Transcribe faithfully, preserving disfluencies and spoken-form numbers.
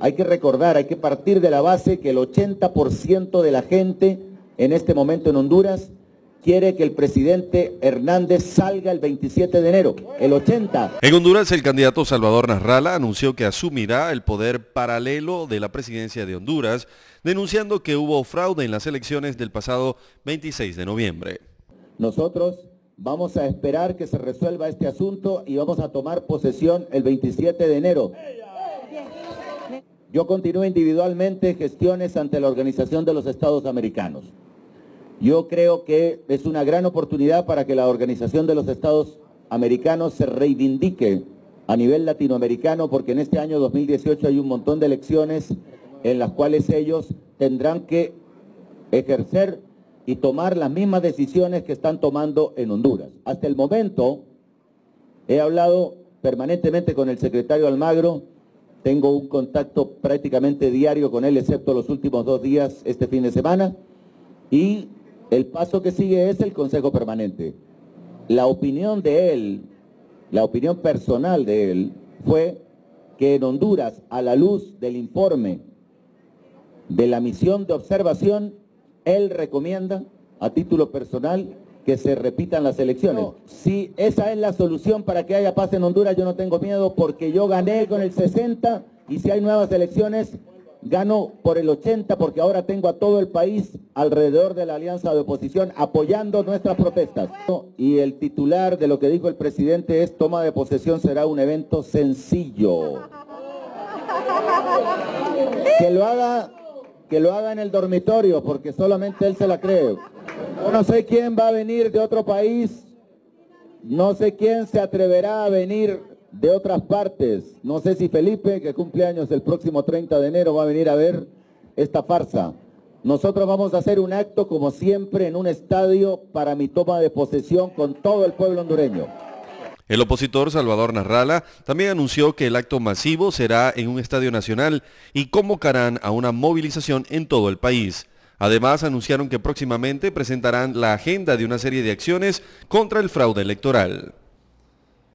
Hay que recordar, hay que partir de la base que el ochenta por ciento de la gente en este momento en Honduras quiere que el presidente Hernández salga el veintisiete de enero, el ochenta. En Honduras, el candidato Salvador Nasralla anunció que asumirá el poder paralelo de la presidencia de Honduras, denunciando que hubo fraude en las elecciones del pasado veintiséis de noviembre. Nosotros vamos a esperar que se resuelva este asunto y vamos a tomar posesión el veintisiete de enero. Yo continúo individualmente gestiones ante la Organización de los Estados Americanos. Yo creo que es una gran oportunidad para que la Organización de los Estados Americanos se reivindique a nivel latinoamericano, porque en este año dos mil dieciocho hay un montón de elecciones en las cuales ellos tendrán que ejercer y tomar las mismas decisiones que están tomando en Honduras. Hasta el momento he hablado permanentemente con el secretario Almagro, tengo un contacto prácticamente diario con él, excepto los últimos dos días este fin de semana, y el paso que sigue es el Consejo Permanente. La opinión de él, la opinión personal de él, fue que en Honduras, a la luz del informe de la misión de observación, él recomienda, a título personal, que se repitan las elecciones. No, si esa es la solución para que haya paz en Honduras, yo no tengo miedo, porque yo gané con el sesenta, y si hay nuevas elecciones, gano por el ochenta, porque ahora tengo a todo el país alrededor de la alianza de oposición apoyando nuestras protestas. Y el titular de lo que dijo el presidente es: toma de posesión será un evento sencillo. Que lo haga, que lo haga en el dormitorio, porque solamente él se la cree. Yo no sé quién va a venir de otro país, no sé quién se atreverá a venir de otras partes, no sé si Felipe, que cumple años el próximo treinta de enero, va a venir a ver esta farsa. Nosotros vamos a hacer un acto, como siempre, en un estadio para mi toma de posesión con todo el pueblo hondureño. El opositor Salvador Nasralla también anunció que el acto masivo será en un estadio nacional y convocarán a una movilización en todo el país. Además, anunciaron que próximamente presentarán la agenda de una serie de acciones contra el fraude electoral.